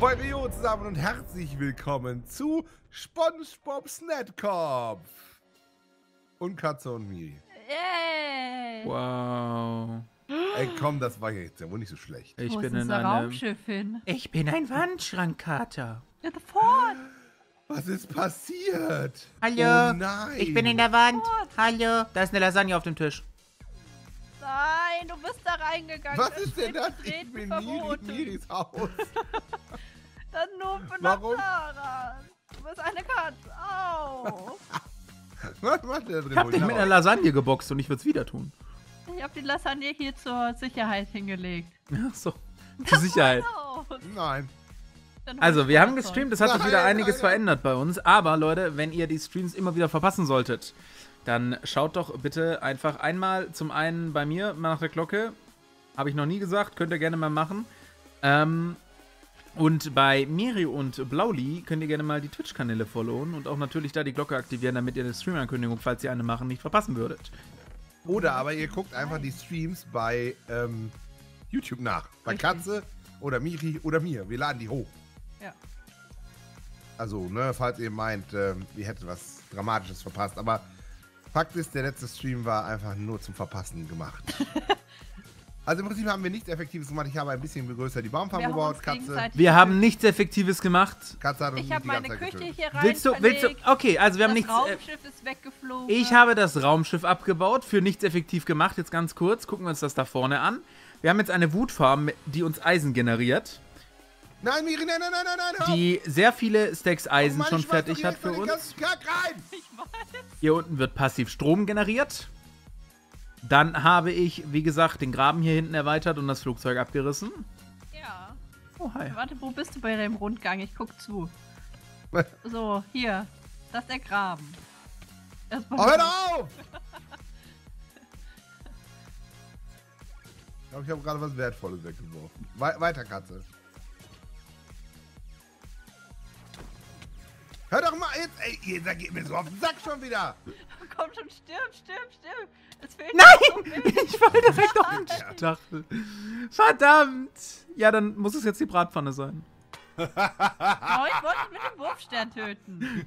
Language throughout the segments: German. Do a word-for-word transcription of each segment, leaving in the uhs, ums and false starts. Hallo zusammen und herzlich willkommen zu SpongeBobsNetCorp und Katze und Miri. Yay! Wow. Ey, komm, das war jetzt ja wohl nicht so schlecht. Ich Wo bin ist in einem Raumschiff hin? Ich bin ein Wandschrankkater. Ja, fort. Was ist passiert? Hallo. Oh nein. Ich bin in der Wand. Fort. Hallo. Da ist eine Lasagne auf dem Tisch. Nein, du bist da reingegangen. Was ist denn das? Ich bin in Miris Haus. Dann nur für Nachfahrer. Du bist eine Katze. Au. Was macht der drin? Ich hab dich mit einer Lasagne geboxt und ich würde es wieder tun. Ich habe die Lasagne hier zur Sicherheit hingelegt. Ach so. Zur Sicherheit. Nein. Also, wir haben gestreamt. Es hat sich wieder einiges verändert bei uns. Aber, Leute, wenn ihr die Streams immer wieder verpassen solltet, dann schaut doch bitte einfach einmal zum einen bei mir nach der Glocke. Habe ich noch nie gesagt. Könnt ihr gerne mal machen. Ähm, und bei Miri und Blauli könnt ihr gerne mal die Twitch-Kanäle followen und auch natürlich da die Glocke aktivieren, damit ihr eine Stream-Ankündigung, falls ihr eine machen, nicht verpassen würdet. Oder aber ihr guckt einfach die Streams bei ähm, YouTube nach. Bei Katze oder Miri oder mir. Wir laden die hoch. Ja. Also, ne, falls ihr meint, ähm, ihr hättet was Dramatisches verpasst. Aber Fakt ist, der letzte Stream war einfach nur zum Verpassen gemacht. Also im Prinzip haben wir nichts Effektives gemacht. Ich habe ein bisschen größer die Baumfarm gebaut, Katze. Wir haben nichts Effektives gemacht. Katze hat uns ich habe meine Küche getötet. Hier rein. Willst du, willst du? Okay, also wir haben nichts. Das Raumschiff äh, ist weggeflogen. Ich habe das Raumschiff abgebaut, für nichts effektiv gemacht. Jetzt ganz kurz, gucken wir uns das da vorne an. Wir haben jetzt eine Wutfarm, die uns Eisen generiert. Nein, Miri, nein, nein, nein, nein, nein. Die sehr viele Stacks Eisen oh Mann, schon fertig hat für uns. Hier unten wird passiv Strom generiert. Dann habe ich, wie gesagt, den Graben hier hinten erweitert und das Flugzeug abgerissen. Ja. Oh, hi. Warte, wo bist du bei dem Rundgang? Ich guck zu. So, hier. Das ist der Graben. Das oh, hör auf! Ich glaube, ich habe gerade was Wertvolles weggeworfen. We weiter, Katze. Hör doch mal jetzt, ey, da geht mir so auf den Sack schon wieder. Komm schon, stirb, stirb, stirb. Es fehlt nein, so ich fall direkt auf den Stachel. Verdammt. Ja, dann muss es jetzt die Bratpfanne sein. Oh, ich wollte mit dem Wurfstern töten.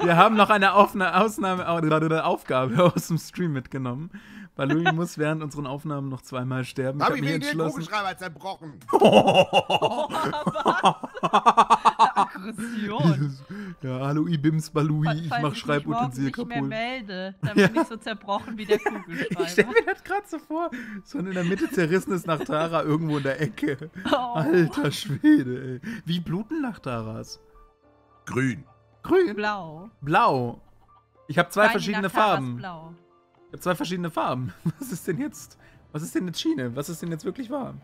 Wir haben noch eine Aufna Ausnahme Aufgabe aus dem Stream mitgenommen. Balui muss während unseren Aufnahmen noch zweimal sterben. Hab ich mir den Kugelschreiber zerbrochen. Oh, was? Ja, hallo Ibims Balui, ich mach Schreibutensil kaputt. Wenn ich mich mehr melde, dann bin ich so zerbrochen wie der Kugelschreiber. Ich stell mir das gerade so vor, so in der Mitte zerrissenes Nachtara irgendwo in der Ecke. Oh. Alter Schwede, ey. Wie bluten Nachtaras? Grün. Grün? Blau. Blau. Ich habe zwei Meine verschiedene Nachtaras Farben. Blau. Ich habe zwei verschiedene Farben. Was ist denn jetzt? Was ist denn jetzt Schiene? Was ist denn jetzt wirklich wahr?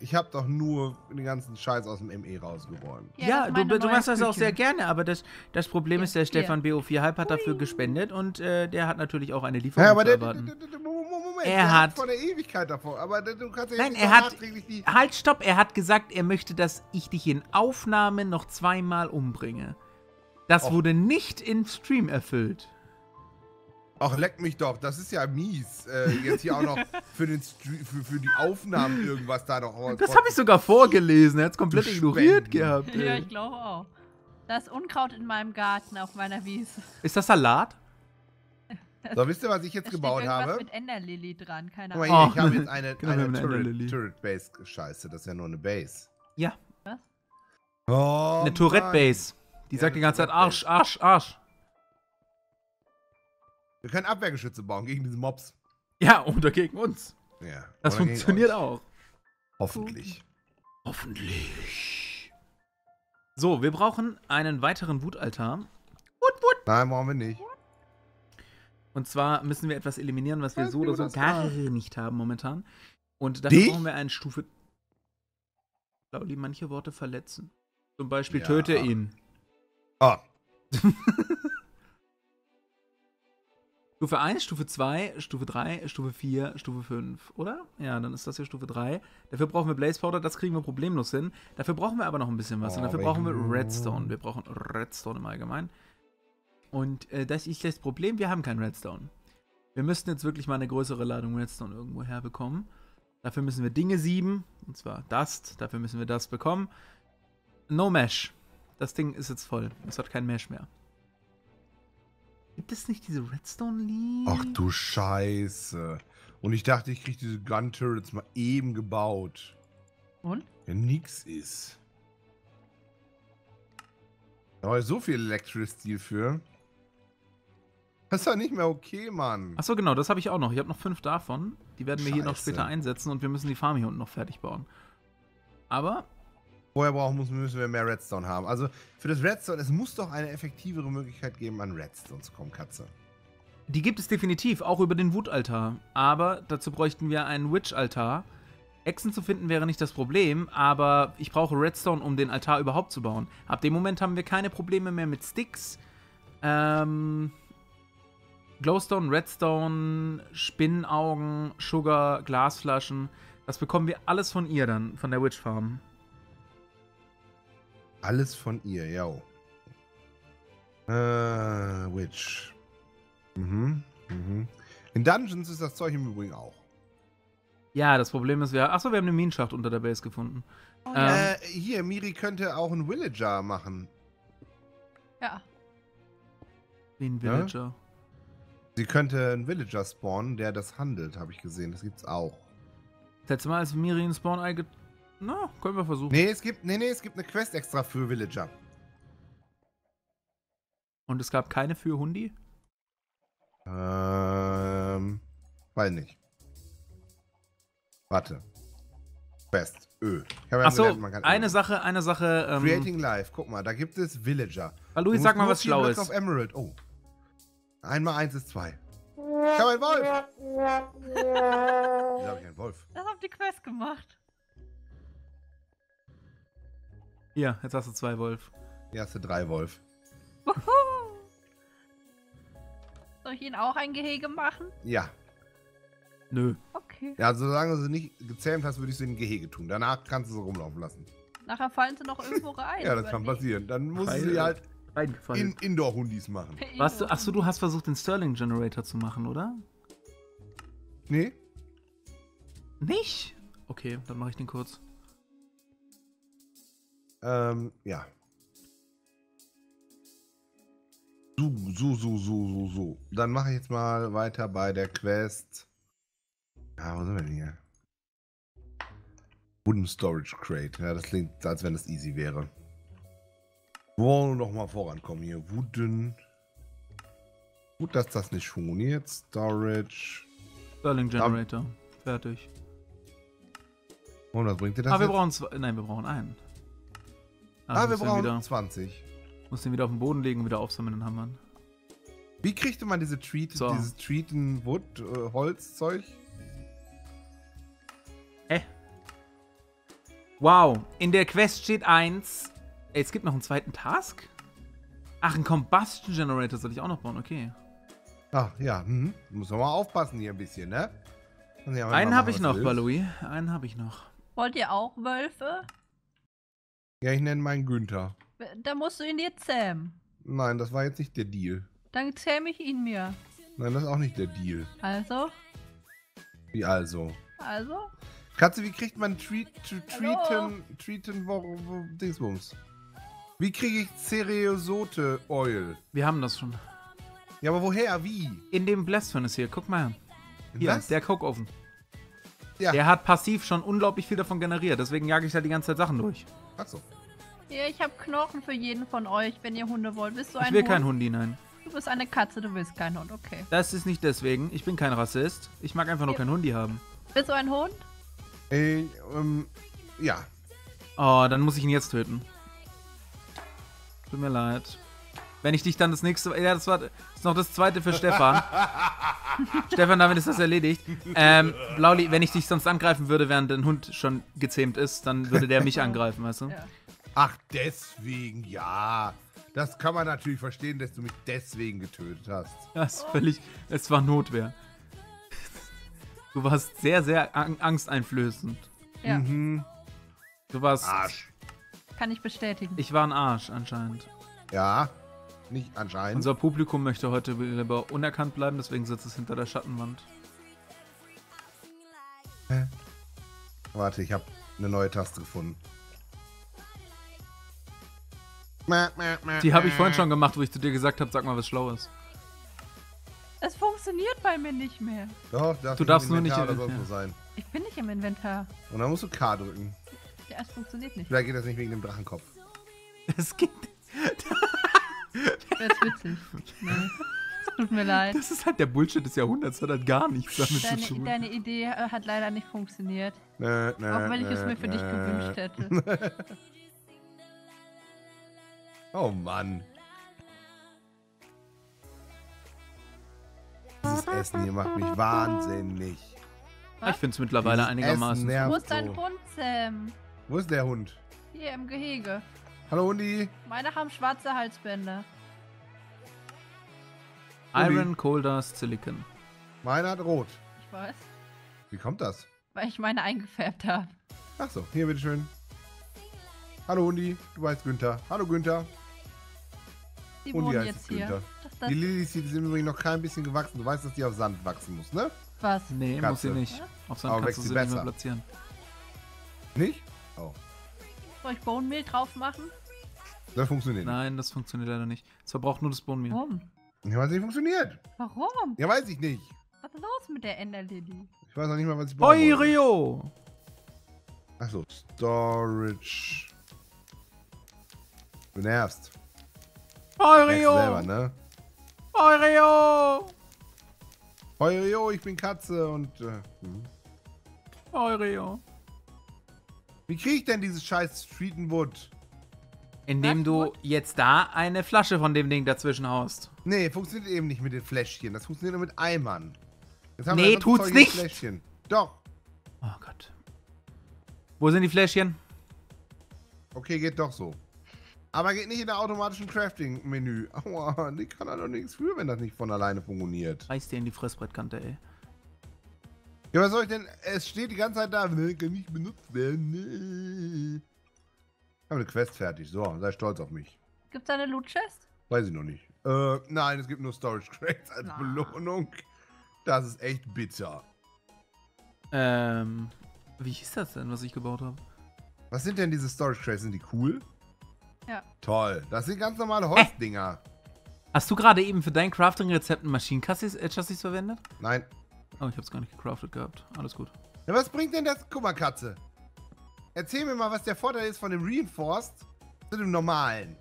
Ich habe doch nur den ganzen Scheiß aus dem M E rausgeräumt. Ja, ja, du, du machst das auch sehr gerne, aber das, das Problem ist, der Stefan B O vier Hype hat dafür gespendet und äh, der hat natürlich auch eine Lieferung ja, aber zu erwarten. Der, der, der, Moment, er der hat vor der Ewigkeit davor, aber du kannst ja nein, nicht er hat, die halt, stopp, er hat gesagt, er möchte, dass ich dich in Aufnahmen noch zweimal umbringe. Das Och. wurde nicht im Stream erfüllt. Ach, leck mich doch, das ist ja mies. Äh, jetzt hier auch noch für, den für, für die Aufnahmen irgendwas da noch. Oh, das habe ich sogar vorgelesen, er hat es komplett ignoriert gehabt. Ey. Ja, ich glaube auch. Das ist Unkraut in meinem Garten, auf meiner Wiese. Ist das Salat? Das so, wisst ihr, was ich jetzt gebaut habe? Mit Ender-Lily dran, keine Ahnung. Oh, ich habe jetzt eine, genau, eine, eine Turret-Base gescheiße, das ist ja nur eine Base. Ja. Was? Oh, eine Turret-Base. Die ja, sagt die ganze Zeit Arsch, Arsch, Arsch. Wir können Abwehrgeschütze bauen gegen diese Mobs. Ja, oder gegen uns. Ja. Das funktioniert auch. Hoffentlich. Hoffentlich. So, wir brauchen einen weiteren Wutaltar. Wut, wut. Nein, brauchen wir nicht. Und zwar müssen wir etwas eliminieren, was wir so oder so gar nicht haben momentan. Und dafür brauchen wir eine Stufe. Ich glaube, die manche Worte verletzen. Zum Beispiel töte ihn. Ah. Stufe eins, Stufe zwei, Stufe drei, Stufe vier, Stufe fünf, oder? Ja, dann ist das hier Stufe drei. Dafür brauchen wir Blaze Powder, das kriegen wir problemlos hin. Dafür brauchen wir aber noch ein bisschen was. Oh, und dafür brauchen wir Redstone. Wir brauchen Redstone im Allgemeinen. Und äh, das ist das Problem, wir haben kein Redstone. Wir müssten jetzt wirklich mal eine größere Ladung Redstone irgendwo herbekommen. Dafür müssen wir Dinge sieben. Und zwar Dust. Dafür müssen wir das bekommen. No Mesh. Das Ding ist jetzt voll. Es hat kein Mesh mehr. Gibt es nicht diese Redstone-Linie? Ach du Scheiße. Und ich dachte, ich kriege diese Gun-Turrets mal eben gebaut. Und? Wenn nix ist. Da war so viel Electricity für. Das ist ja nicht mehr okay, Mann. Achso, genau, das habe ich auch noch. Ich habe noch fünf davon. Die werden wir Scheiße. Hier noch später einsetzen und wir müssen die Farm hier unten noch fertig bauen. Aber... Vorher brauchen müssen wir mehr Redstone haben. Also für das Redstone, es muss doch eine effektivere Möglichkeit geben, an Redstone zu kommen, Katze. Die gibt es definitiv, auch über den Wuthaltar. Aber dazu bräuchten wir einen Witch-Altar. Echsen zu finden wäre nicht das Problem, aber ich brauche Redstone, um den Altar überhaupt zu bauen. Ab dem Moment haben wir keine Probleme mehr mit Sticks. Ähm... Glowstone, Redstone, Spinnenaugen, Sugar, Glasflaschen. Das bekommen wir alles von ihr dann, von der Witch-Farm. Alles von ihr, ja. Äh, Witch. Mhm, mhm. In Dungeons ist das Zeug im Übrigen auch. Ja, das Problem ist, wir... Achso, wir haben eine Minenschacht unter der Base gefunden. Oh, ähm, äh, hier, Miri könnte auch einen Villager machen. Ja. Wie ein Villager? Ja? Sie könnte einen Villager spawnen, der das handelt, habe ich gesehen. Das gibt's auch. Das letzte Mal, als Miri einen Spawn-Ei get... Na, können wir versuchen. Nee, es gibt, nee, nee, es gibt eine Quest extra für Villager. Und es gab keine für Hundi? Ähm... Weiß nicht. Warte. Quest. Ö. Achso, eine Sache, eine Sache... Ähm, Creating Life. Guck mal, da gibt es Villager. Balui, sag mal was Schlaues. Auf Emerald. Oh. Einmal eins ist zwei. Ich habe einen Wolf. Wieso habe ich einen Wolf? Das habt ihr Quest gemacht. Ja, jetzt hast du zwei Wolf. Hier hast du drei Wolf. Soll ich ihnen auch ein Gehege machen? Ja. Nö. Okay. Ja, solange du sie nicht gezähmt hast, würde ich sie in ein Gehege tun. Danach kannst du sie rumlaufen lassen. Nachher fallen sie noch irgendwo rein. Ja, das kann passieren. Dann musst du sie halt in Indoor-Hundis machen. Was du, achso, du hast versucht, den Sterling Generator zu machen, oder? Nee. Nicht? Okay, dann mache ich den kurz. Ähm, ja. So, so, so, so, so, so. Dann mache ich jetzt mal weiter bei der Quest. Ah, wo sind wir denn hier? Wooden Storage Crate. Ja, das klingt, als wenn das easy wäre. Wollen wir noch mal vorankommen hier. Wooden. Gut, dass das nicht funktioniert. Storage. Sterling Generator. Da. Fertig. Und was bringt dir das? Ah, wir jetzt? brauchen zwei. Nein, wir brauchen einen. Ah, ah wir brauchen wieder, zwanzig. Muss den wieder auf den Boden legen und wieder aufsammeln und hammern. Wie kriegt man diese Treat, so. dieses Treaten-Wood, äh, Holzzeug? Hä? Wow, in der Quest steht eins. Ey, es gibt noch einen zweiten Task? Ach, einen Combustion Generator soll ich auch noch bauen, okay. Ach, ja, hm. Muss man mal aufpassen hier ein bisschen, ne? Ja, einen habe ich noch, Balui. Einen habe ich noch. Wollt ihr auch Wölfe? Ja, ich nenne meinen Günther. Da musst du ihn dir zähmen. Nein, das war jetzt nicht der Deal. Dann zähme ich ihn mir. Nein, das ist auch nicht der Deal. Also? Wie also? Also? Katze, wie kriegt man Treaten-Dingsbums? Wie kriege ich Cereosote-Oil? Wir haben das schon. Ja, aber woher? Wie? In dem Blast Furnace hier. Guck mal. Hier, der Coke-Ofen. Ja. Der hat passiv schon unglaublich viel davon generiert. Deswegen jage ich da die ganze Zeit Sachen durch. Achso. Ja, ich habe Knochen für jeden von euch, wenn ihr Hunde wollt. Bist du ein Hund? Ich will kein Hundi, nein. Du bist eine Katze, du willst keinen Hund, okay. Das ist nicht deswegen. Ich bin kein Rassist. Ich mag einfach nur keinen Hundi haben. Bist du ein Hund? Äh, ähm, ja. Oh, dann muss ich ihn jetzt töten. Tut mir leid. Wenn ich dich dann das nächste... Ja, das war das ist noch das zweite für Stefan. Stefan, damit ist das erledigt. Ähm, Blauli, wenn ich dich sonst angreifen würde, während dein Hund schon gezähmt ist, dann würde der mich angreifen, weißt du? Ja. Ach, deswegen, ja. Das kann man natürlich verstehen, dass du mich deswegen getötet hast. Das ist völlig... Es war Notwehr. Du warst sehr, sehr angsteinflößend. Ja. Mhm. Du warst... Arsch. Kann ich bestätigen. Ich war ein Arsch, anscheinend. Ja. Nicht anscheinend. Unser Publikum möchte heute lieber unerkannt bleiben, deswegen sitzt es hinter der Schattenwand. Hä? Warte, ich habe eine neue Taste gefunden. Die habe ich vorhin schon gemacht, wo ich zu dir gesagt habe, sag mal was Schlaues. Es funktioniert bei mir nicht mehr. Doch, darf du darfst nur nicht im Inventar sein. Ich bin nicht im Inventar. Und dann musst du K drücken. Ja, es funktioniert nicht. Vielleicht geht das nicht wegen dem Drachenkopf. Es geht nicht. Das ist witzig. Nee. Tut mir leid. Das ist halt der Bullshit des Jahrhunderts, hat halt gar nichts damit deine, zu tun. Deine Idee äh, hat leider nicht funktioniert. Nö, nö, auch wenn ich nö, es mir für nö. dich gewünscht hätte. Oh Mann. Dieses Essen hier macht mich wahnsinnig. Was? Ich finde es mittlerweile Dieses einigermaßen. Wo ist dein Hund, Sam? Wo ist der Hund? Hier im Gehege. Hallo Hundi. Meine haben schwarze Halsbänder. Iron, Coal Dust, Silicon. Meine hat rot. Ich weiß. Wie kommt das? Weil ich meine eingefärbt habe. Ach so, hier bitteschön. Hallo Hundi, du heißt Günther. Hallo Günther. Die Hundi heißt jetzt Günther. Hier. Die Lilies sind übrigens noch kein bisschen gewachsen. Du weißt, dass die auf Sand wachsen muss, ne? Was? Nee, Katze. Muss sie nicht. Ja? Auf Sand Aber kannst du sie besser. nicht mehr platzieren. Nicht? Oh. Soll ich Bone Meal drauf machen? Das funktioniert nicht. Nein, das funktioniert leider nicht. Es verbraucht nur das Bone Meal. Warum? Ja, weil es nicht funktioniert. Warum? Ja, weiß ich nicht. Was ist los mit der Ender-Lily? Ich weiß noch nicht mal, was ich brauche. Hoi, Rio! Achso, Storage. Du nervst. Hoi, Rio! Selber, ne? Hoi, Rio! Hoi, Rio, ich bin Katze und... Äh, hm. Hoi, Rio. Wie kriege ich denn dieses scheiß Streetenwood? Indem du jetzt da eine Flasche von dem Ding dazwischen haust. Nee, funktioniert eben nicht mit den Fläschchen. Das funktioniert nur mit Eimern. Jetzt haben nee, wir tut's Zeug nicht. Fläschchen. Doch. Oh Gott. Wo sind die Fläschchen? Okay, geht doch so. Aber geht nicht in der automatischen Crafting-Menü. Aua, die kann er doch nichts für, wenn das nicht von alleine funktioniert. Reiß dir in die Fressbrettkante, ey. Ja, was soll ich denn? Es steht die ganze Zeit da. Kann nicht benutzt werden. Ich habe eine Quest fertig. So, sei stolz auf mich. Gibt es eine Loot-Chest? Weiß ich noch nicht. Äh, nein, es gibt nur Storage Crates als ah. Belohnung. Das ist echt bitter. Ähm, wie hieß das denn, was ich gebaut habe? Was sind denn diese Storage Crates? Sind die cool? Ja. Toll. Das sind ganz normale Holzdinger. Äh. Hast du gerade eben für dein Crafting-Rezept ein Maschinenkassis äh, Chassis verwendet? Nein. Oh, ich habe es gar nicht gecraftet gehabt. Alles gut. Ja, was bringt denn das? Guck mal, Katze. Erzähl mir mal, was der Vorteil ist von dem Reinforced zu dem normalen.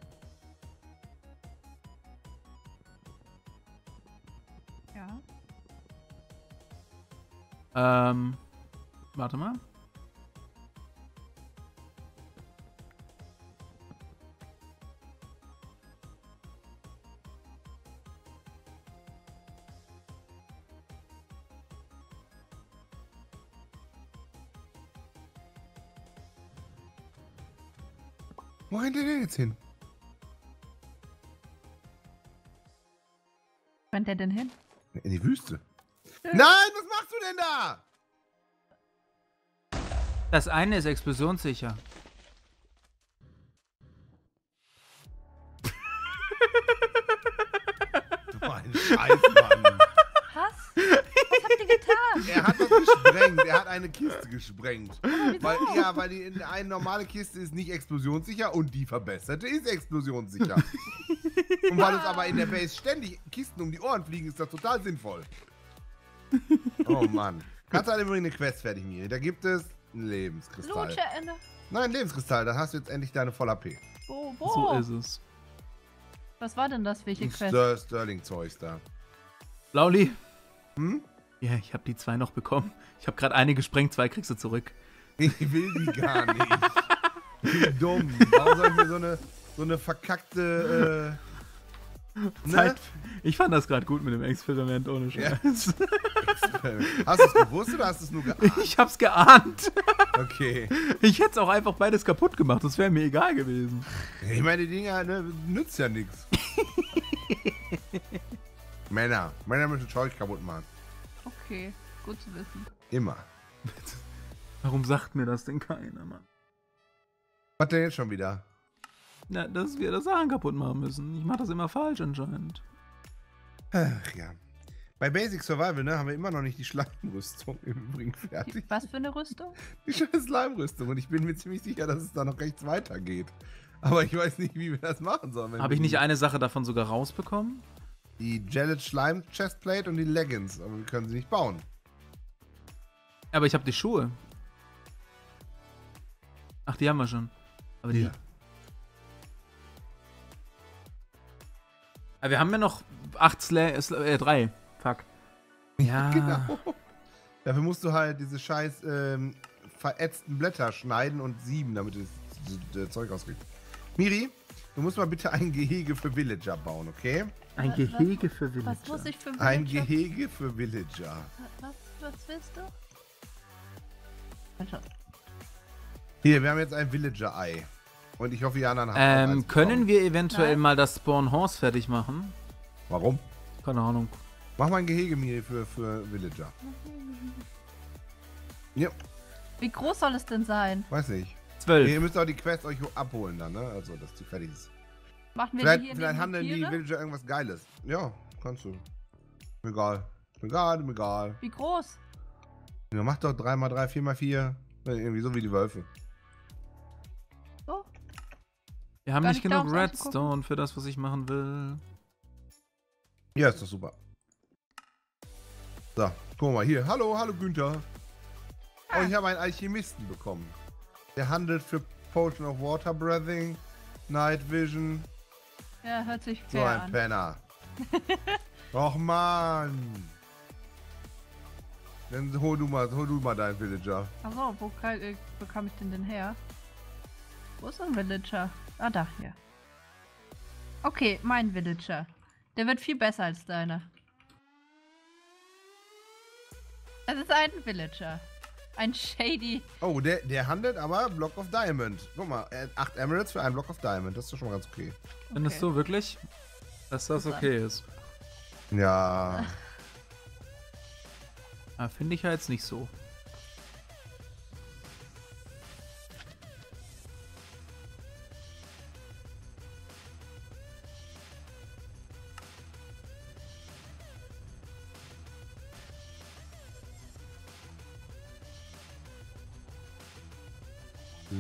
Ja. Ähm, warte mal. Wo rennt der denn jetzt hin? Wo rennt der denn hin? In die Wüste. Äh. Nein, was machst du denn da? Das eine ist explosionssicher. Du mein Scheiß, Mann. Was? Was habt ihr getan? Er hat das gesprengt. Er hat eine Kiste gesprengt. Weil, ja, weil die, eine normale Kiste ist nicht explosionssicher und die verbesserte ist explosionssicher. Und weil uns aber in der Base ständig Kisten um die Ohren fliegen, ist das total sinnvoll. Oh Mann. Kannst du halt übrigens eine Quest fertig, Miri. Da gibt es einen Lebenskristall. Nein, Lebenskristall. Da hast du jetzt endlich deine voll A P. Bo, bo. So ist es. Was war denn das? Welche Quest? Sterling-Zeugs da. Blauli. Hm? Ja, ich habe die zwei noch bekommen. Ich habe gerade eine gesprengt, zwei kriegst du zurück. Ich will die gar nicht. Ich bin dumm. Warum soll ich mir so eine, so eine verkackte... Äh, ne? Zeit. Ich fand das gerade gut mit dem Experiment, ohne Scheiß. Ja. Hast du es gewusst oder hast du es nur geahnt? Ich hab's geahnt. Okay. Ich hätte es auch einfach beides kaputt gemacht. Das wäre mir egal gewesen. Ich meine, die Dinger, ne, nützt ja nichts. Männer. Männer müssen Zeug kaputt machen. Okay, gut zu wissen. Immer. Warum sagt mir das denn keiner, Mann? Was denn jetzt schon wieder? Na, dass wir das Sachen kaputt machen müssen. Ich mache das immer falsch anscheinend. Ach ja. Bei Basic Survival, ne, haben wir immer noch nicht die Schleimrüstung im Übrigen fertig. Was für eine Rüstung? Die scheiß Schleimrüstung. Und ich bin mir ziemlich sicher, dass es da noch rechts weitergeht. Aber ich weiß nicht, wie wir das machen sollen. Habe ich nicht eine Sache davon sogar rausbekommen? Die Gellet Schleim Chestplate und die Leggings. Aber wir können sie nicht bauen. Aber ich habe die Schuhe. Ach, die haben wir schon. Aber die... Ja. Aber wir haben ja noch acht Slayer, äh, drei. Fuck. Ja. Genau. Dafür musst du halt diese scheiß ähm, verätzten Blätter schneiden und sieben, damit du das Zeug rauskriegst. Miri, du musst mal bitte ein Gehege für Villager bauen, okay? Ein was, Gehege was, für Villager? Was muss ich für Villager? Ein Gehege für Villager. Was, was willst du? Hier, wir haben jetzt ein Villager-Ei. Und ich hoffe, Jana hat ähm, können wir eventuell Nein. mal das Spawn Horse fertig machen? Warum? Keine Ahnung. Mach mal ein Gehege, Miri, für, für Villager. Ja. Wie groß soll es denn sein? Weiß nicht. zwölf. Nee, ihr müsst auch die Quest euch abholen dann, ne? Also, dass die fertig ist. Machen wir vielleicht die hier vielleicht handeln die Villager irgendwas Geiles. Ja, kannst du. Egal. Egal, egal. Wie groß? Ja, mach doch drei mal drei, vier mal vier. Irgendwie so wie die Wölfe. So? Wir haben nicht genug Redstone für das, was ich machen will. Ja, ist doch super. So, guck mal hier. Hallo, hallo Günther. Ah. Oh, ich habe einen Alchemisten bekommen. Der handelt für Potion of Water Breathing, Night Vision. Ja, hört sich fair an. So ein Penner. Och man. Dann hol du mal, hol du mal deinen Villager. Achso, wo, wo kam ich denn denn her? Wo ist ein Villager? Ah, da, hier. Okay, mein Villager. Der wird viel besser als deiner. Es ist ein Villager. Ein Shady. Oh, der, der handelt aber Block of Diamond. Guck mal, acht Emeralds für einen Block of Diamond. Das ist doch schon mal ganz okay. okay. Findest du wirklich, dass das okay ist? Ja. Ah, finde ich ja jetzt nicht so.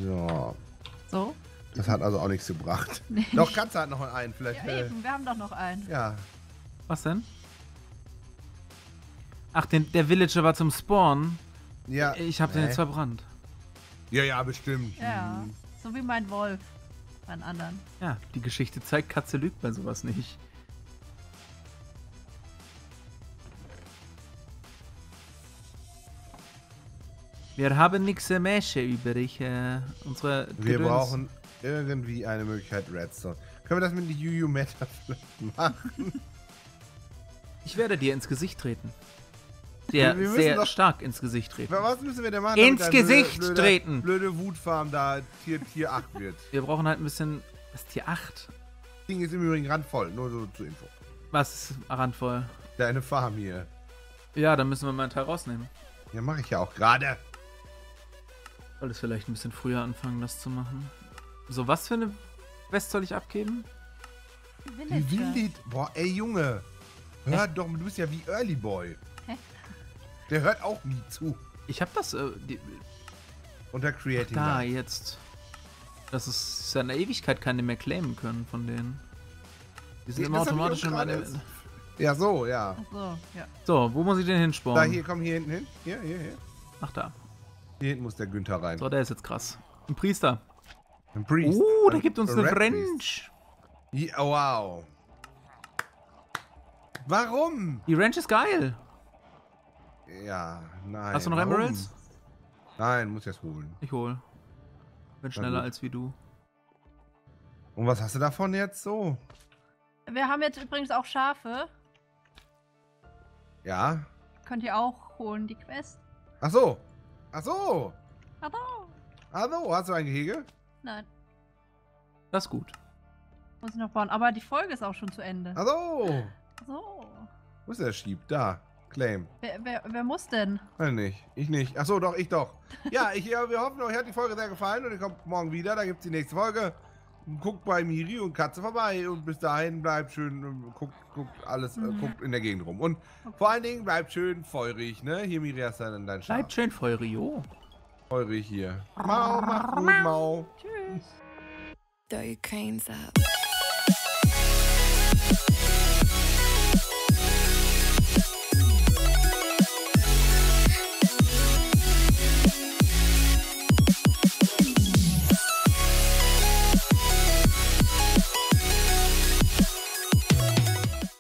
So. So? Das hat also auch nichts gebracht. Nee. Doch, Katze hat noch einen vielleicht. Ja, eben, wir haben doch noch einen. Ja. Was denn? Ach, den, der Villager war zum Spawn. Ja. Ich hab nee. den jetzt verbrannt. Ja, ja, bestimmt. Ja, so wie mein Wolf. Meinen anderen. Ja, die Geschichte zeigt, Katze lügt bei sowas nicht. Wir haben nichts mehr übrig. Äh, unsere wir Gedöns. brauchen irgendwie eine Möglichkeit Redstone. Können wir das mit der Juju Meta machen? Ich werde dir ins Gesicht treten. Sehr, wir sehr doch, stark ins Gesicht treten. Was müssen wir denn machen? Ins Gesicht blöde, blöde, treten! Blöde Wutfarm da Tier, Tier acht wird. Wir brauchen halt ein bisschen. Was ist Tier acht? Das Ding ist im Übrigen randvoll, nur so zur Info. Was ist randvoll? Deine Farm hier. Ja, dann müssen wir mal einen Teil rausnehmen. Ja, mache ich ja auch gerade. Soll es vielleicht ein bisschen früher anfangen, das zu machen? So, was für eine Quest soll ich abgeben? Die Villager. Boah, ey Junge. Hör Hä? doch, du bist ja wie Earliboy. Hä? Der hört auch nie zu. Ich hab das... Äh, die, unter Creating Ach, Da, Life. jetzt. Das ist seit einer Ewigkeit keine mehr claimen können von denen. Die sind ich, immer automatisch in meine... Ja, so, ja. Ach so, ja. So, wo muss ich denn hinspawnen? Da, hier, komm, hier hinten hin. Hier, hier, hier. Ach, da. Hier hinten muss der Günther rein. So, der ist jetzt krass. Ein Priester. Ein Priester. Oh, der gibt uns eine Wrench. Ja, wow. Warum? Die Wrench ist geil. Ja, nein. Hast du noch Warum? Emeralds? Nein, muss ich jetzt holen. Ich hole. Bin schneller als wie du. Und was hast du davon jetzt so? Wir haben jetzt übrigens auch Schafe. Ja. Könnt ihr auch holen, die Quest. Ach so. Ach so. Hallo. Hallo, hast du ein Gehege? Nein. Das ist gut. Muss ich noch bauen, aber die Folge ist auch schon zu Ende. Hallo. So. Wo ist der Schieb? Da. Claim. Wer, wer, wer muss denn? Nein, nicht. Ich nicht. Ach so, doch, ich doch. Ja, ich, wir hoffen, euch hat die Folge sehr gefallen und ihr kommt morgen wieder. Da gibt es die nächste Folge. guckt bei Miri und Katze vorbei und bis dahin bleibt schön, und guckt, guckt alles, mhm. äh, guckt in der Gegend rum. Und okay. vor allen Dingen bleibt schön feurig, ne? Hier, Miri, hast du dann dein Schaf. Bleibt schön feurig, jo. Feurig hier. Mau, mach gut, Mau. Tschüss.